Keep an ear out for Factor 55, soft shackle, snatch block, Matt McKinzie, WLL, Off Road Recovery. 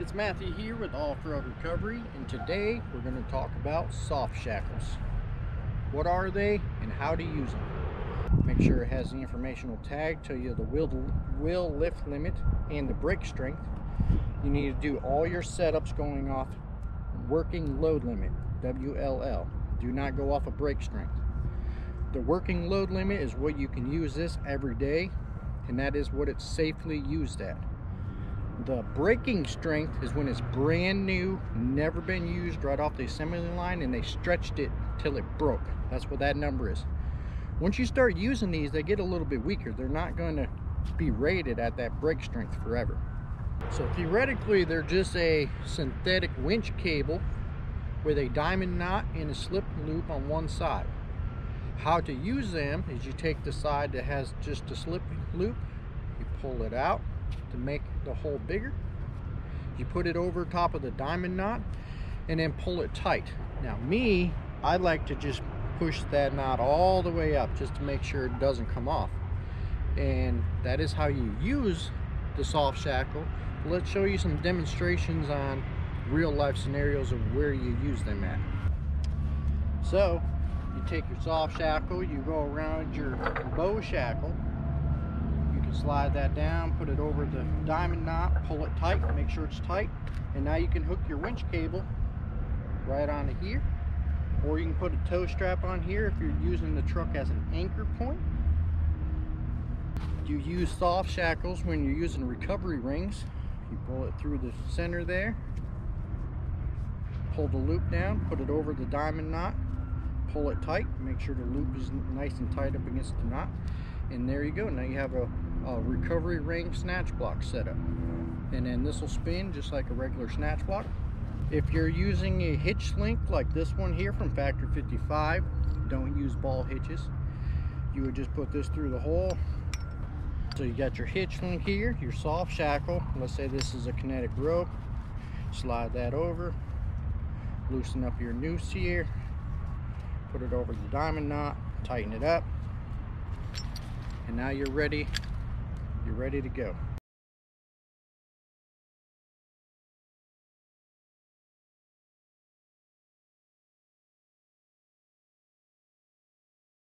It's Matthew here with Off Road Recovery, and today we're going to talk about soft shackles. What are they and how to use them? Make sure it has the informational tag, tell you the wheel lift limit and the brake strength. You need to do all your setups going off working load limit, WLL. Do not go off of brake strength. The working load limit is what you can use this every day, and that is what it's safely used at. The braking strength is when it's brand new, never been used, right off the assembly line, and they stretched it till it broke. That's what that number is. Once you start using these, they get a little bit weaker. They're not going to be rated at that brake strength forever. So theoretically, they're just a synthetic winch cable with a diamond knot and a slip loop on one side. How to use them is you take the side that has just a slip loop, you pull it out to make the hole bigger, you put it over top of the diamond knot, and then pull it tight. Now me, I like to just push that knot all the way up just to make sure it doesn't come off, and that is how you use the soft shackle. Let's show you some demonstrations on real life scenarios of where you use them at. So you take your soft shackle, you go around your bow shackle, slide that down, put it over the diamond knot, pull it tight, make sure it's tight, and now you can hook your winch cable right onto here, or you can put a tow strap on here if you're using the truck as an anchor point. You use soft shackles when you're using recovery rings. You pull it through the center there, pull the loop down, put it over the diamond knot, pull it tight, make sure the loop is nice and tight up against the knot, and there you go. Now you have a recovery ring snatch block set up, and then this will spin just like a regular snatch block. If you're using a hitch link like this one here from Factor 55, don't use ball hitches. You would just put this through the hole. So you got your hitch link here, your soft shackle. Let's say this is a kinetic rope. Slide that over, loosen up your noose here, put it over the diamond knot, tighten it up, and now you're ready to go.